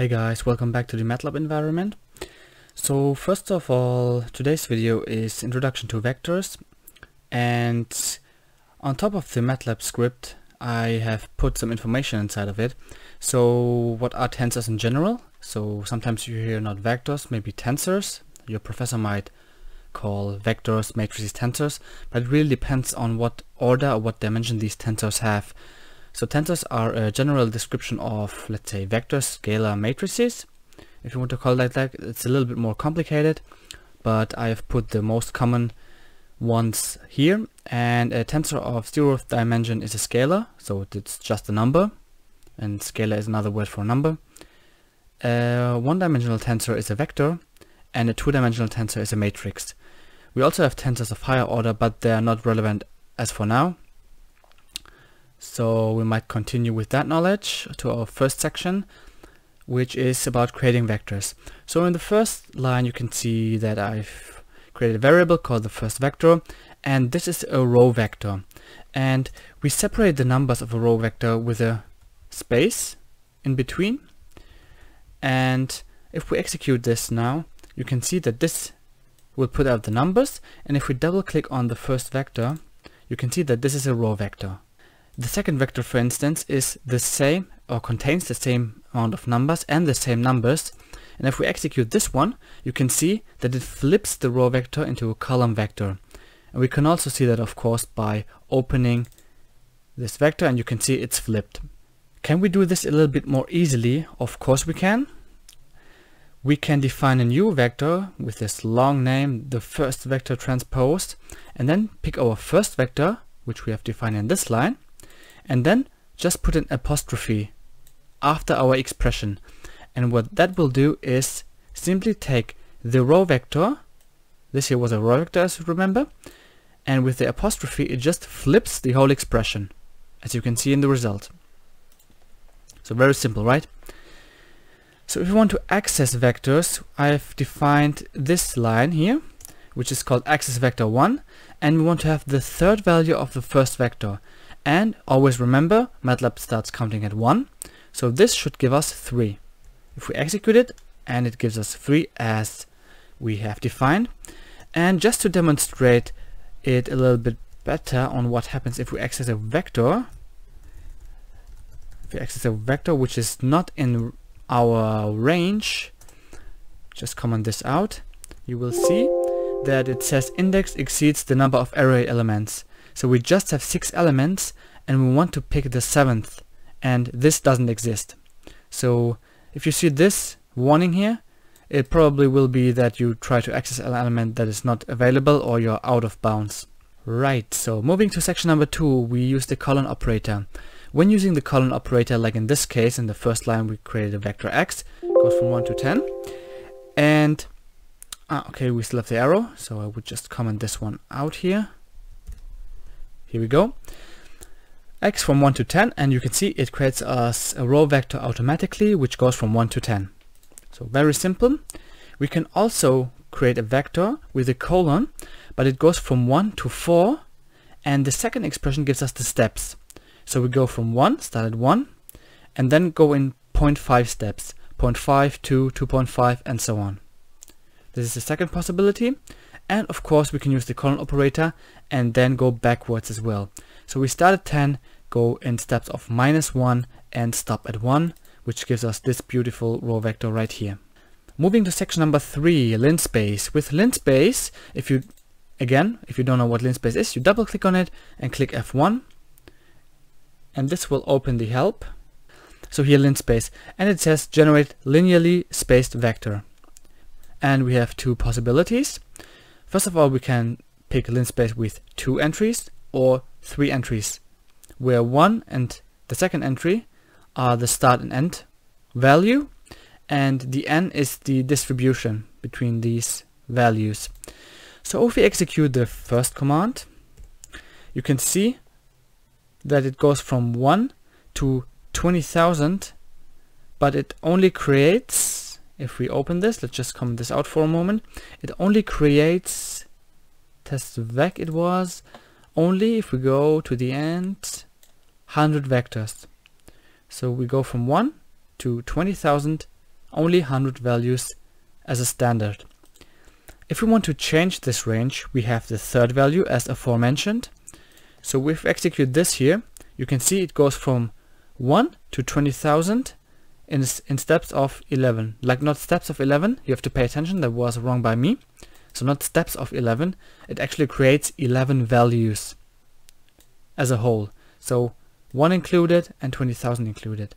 Hey guys, welcome back to the MATLAB environment. So first of all, today's video is introduction to vectors, and on top of the MATLAB script I have put some information inside of it. So what are tensors in general? So sometimes you hear not vectors, maybe tensors. Your professor might call vectors, matrices, tensors, but it really depends on what order or what dimension these tensors have. So tensors are a general description of, let's say, vectors, scalar, matrices, if you want to call it like that. It's a little bit more complicated, but I have put the most common ones here. And a tensor of zeroth dimension is a scalar, so it's just a number, and scalar is another word for a number. A one-dimensional tensor is a vector, and a two-dimensional tensor is a matrix. We also have tensors of higher order, but they are not relevant as for now. So we might continue with that knowledge to our first section, which is about creating vectors. So in the first line you can see that I've created a variable called the first vector, and this is a row vector. And we separate the numbers of a row vector with a space in between. And if we execute this now, you can see that this will put out the numbers, and if we double click on the first vector, you can see that this is a row vector. The second vector, for instance, is the same or contains the same amount of numbers and the same numbers. And if we execute this one, you can see that it flips the row vector into a column vector. And we can also see that, of course, by opening this vector, and you can see it's flipped. Can we do this a little bit more easily? Of course we can. We can define a new vector with this long name, the first vector transposed, and then pick our first vector, which we have defined in this line, and then just put an apostrophe after our expression. And what that will do is simply take the row vector, this here was a row vector as you remember, and with the apostrophe it just flips the whole expression, as you can see in the result. So very simple, right? So if you want to access vectors, I've defined this line here, which is called access vector 1, and we want to have the third value of the first vector. And always remember, MATLAB starts counting at 1, so this should give us 3. If we execute it, and it gives us 3 as we have defined. And just to demonstrate it a little bit better on what happens if we access a vector, which is not in our range, just comment this out, you will see that it says index exceeds the number of array elements. So we just have 6 elements, and we want to pick the 7th, and this doesn't exist. So if you see this warning here, it probably will be that you try to access an element that is not available, or you're out of bounds. Right, so moving to section number 2, we use the colon operator. When using the colon operator, like in this case, in the first line we created a vector x, goes from 1 to 10, and okay, we still have the arrow, so I would just comment this one out here. Here we go, x from 1 to 10, and you can see it creates us a row vector automatically, which goes from 1 to 10. So very simple. We can also create a vector with a colon, but it goes from 1 to 4, and the second expression gives us the steps. So we go from 1, start at 1, and then go in 0.5 steps, 0.5, 2, 2.5, and so on. This is the second possibility. And of course we can use the colon operator and then go backwards as well. So we start at 10, go in steps of -1 and stop at 1, which gives us this beautiful row vector right here. Moving to section number 3, linspace. With linspace, if you don't know what linspace is, you double click on it and click F1, and this will open the help. So here linspace, and it says generate linearly spaced vector. And we have two possibilities. First of all, we can pick a linspace with 2 entries or 3 entries, where 1 and the second entry are the start and end value, and the n is the distribution between these values. So if we execute the first command, you can see that it goes from 1 to 20,000, but it only creates, if we open this, let's just comment this out for a moment, it only creates test_vec, it was only, if we go to the end, 100 vectors. So we go from 1 to 20,000 only 100 values as a standard. If we want to change this range, we have the third value as aforementioned. So we've executed this here. You can see it goes from 1 to 20,000 in steps of 11. Like not steps of 11, you have to pay attention, that was wrong by me. So not steps of 11, it actually creates 11 values as a whole. So 1 included and 20,000 included.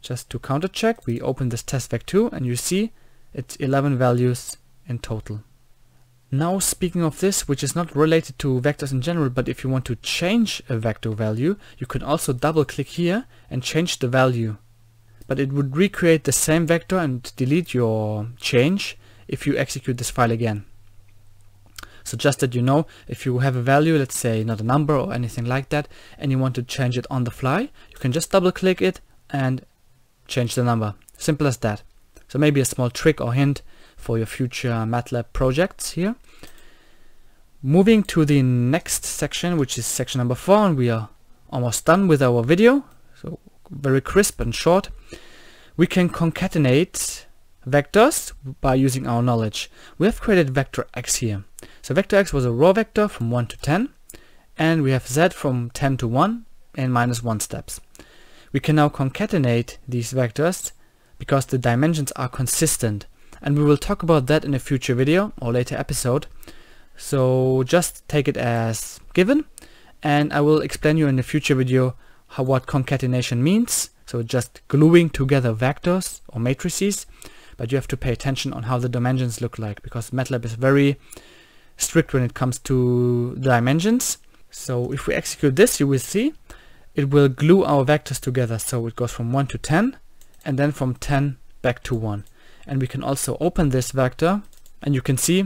Just to counter check, we open this test vec 2 and you see it's 11 values in total. Now speaking of this, which is not related to vectors in general, but if you want to change a vector value, you can also double click here and change the value. But it would recreate the same vector and delete your change if you execute this file again. So just that you know, if you have a value, let's say not a number or anything like that, and you want to change it on the fly, you can just double click it and change the number. Simple as that. So maybe a small trick or hint for your future MATLAB projects here. Moving to the next section, which is section number 4, and we are almost done with our video, so very crisp and short. We can concatenate vectors by using our knowledge. We have created vector x here. So vector x was a raw vector from 1 to 10, and we have z from 10 to 1 in -1 steps. We can now concatenate these vectors because the dimensions are consistent. And we will talk about that in a future video or later episode. So just take it as given, and I will explain you in a future video what concatenation means. So just gluing together vectors or matrices, but you have to pay attention on how the dimensions look like, because MATLAB is very strict when it comes to dimensions. So if we execute this, you will see it will glue our vectors together. So it goes from 1 to 10 and then from 10 back to 1. And we can also open this vector, and you can see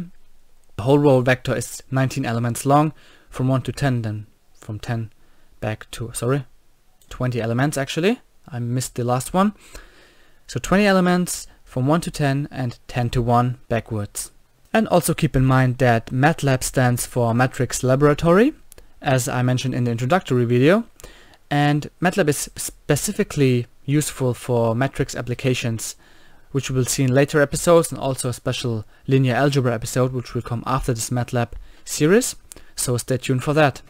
the whole row vector is 19 elements long from 1 to 10, then from 10 back to, sorry, 20 elements actually. I missed the last one. So 20 elements from 1 to 10 and 10 to 1 backwards. And also keep in mind that MATLAB stands for Matrix Laboratory, as I mentioned in the introductory video. And MATLAB is specifically useful for matrix applications, which we will see in later episodes, and also a special linear algebra episode which will come after this MATLAB series, so stay tuned for that.